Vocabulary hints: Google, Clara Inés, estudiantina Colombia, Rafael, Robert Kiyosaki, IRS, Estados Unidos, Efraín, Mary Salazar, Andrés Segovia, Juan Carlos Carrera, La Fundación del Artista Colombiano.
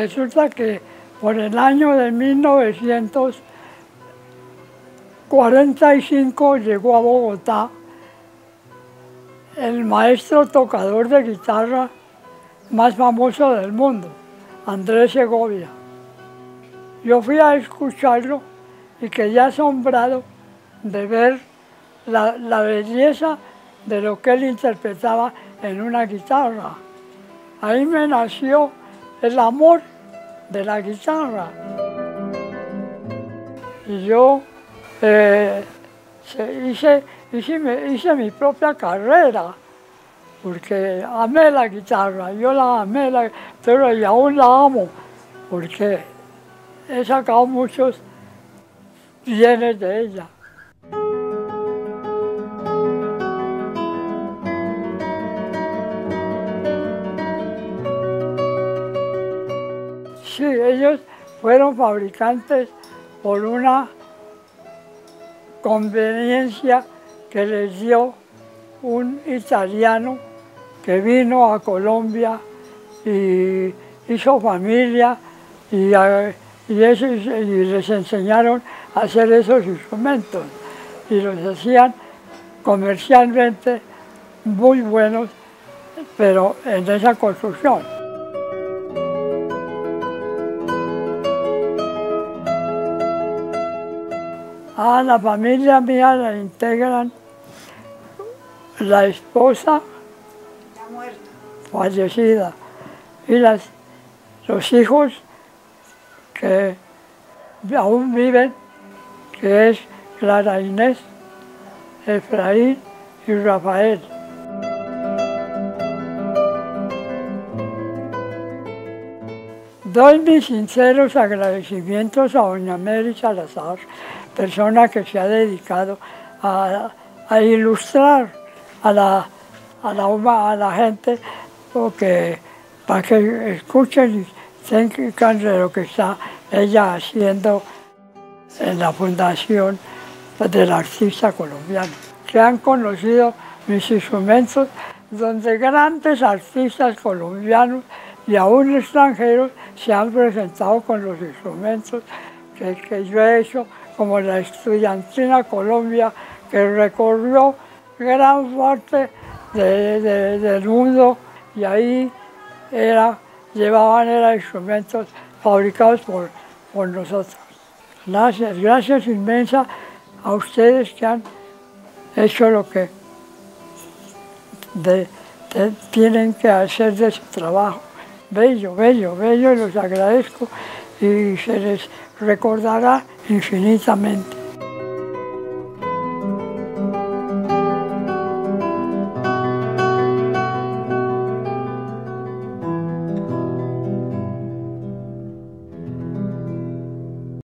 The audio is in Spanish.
resulta que por el año de 1945 llegó a Bogotá el maestro tocador de guitarra más famoso del mundo, Andrés Segovia. Yo fui a escucharlo y quedé asombrado de ver la belleza de lo que él interpretaba en una guitarra. Ahí me nació el amor de la guitarra. Y yo hice mi propia carrera, porque amé la guitarra, yo la amé, pero y aún la amo, porque he sacado muchos bienes de ella. Sí, ellos fueron fabricantes por una conveniencia que les dio un italiano que vino a Colombia y hizo familia y les enseñaron a hacer esos instrumentos y los hacían comercialmente muy buenos, pero en esa construcción. A la familia mía la integran la esposa fallecida y los hijos que aún viven, que es Clara Inés, Efraín y Rafael. Doy mis sinceros agradecimientos a doña Mary Salazar, persona que se ha dedicado a ilustrar a la gente para que escuchen y se encarguen de lo que está ella haciendo en la Fundación del Artista Colombiano. Se han conocido mis instrumentos donde grandes artistas colombianos y aún extranjeros se han presentado con los instrumentos que yo he hecho, como la estudiantina Colombia, que recorrió gran parte del mundo, y ahí llevaban instrumentos fabricados por nosotros. Gracias inmensa a ustedes que han hecho lo que tienen que hacer de su trabajo. Bello, bello, bello, los agradezco y se les recordará infinitamente.